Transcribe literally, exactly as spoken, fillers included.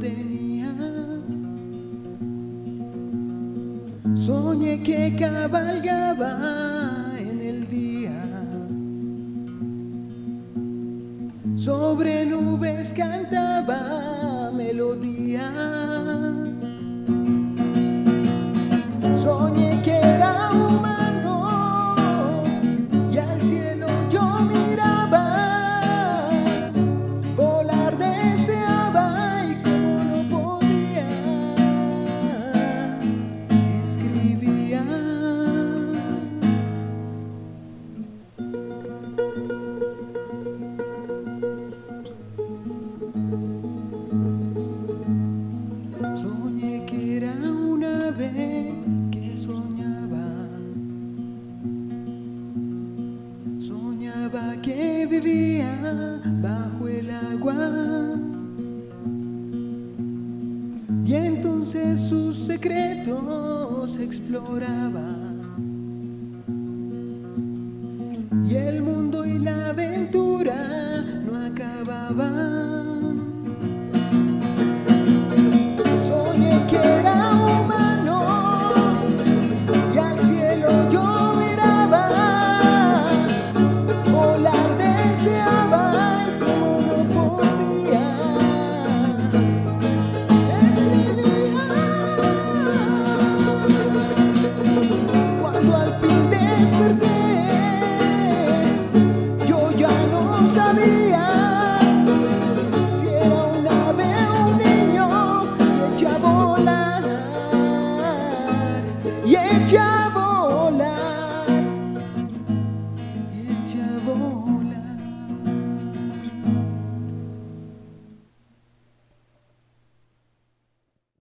tenía. Soñé que cabalgaba en el día sobre nubes, cantaba melodías. Soñé que era humano y al cielo yo miraba, volar deseaba y como no podía, escribía. Soñé que era una vez que soñaba, soñaba que vivía bajo el agua, y entonces sus secretos exploraba, y el mundo y la aventura no acababan. Soñé que era y echa a volar, y echa a volar.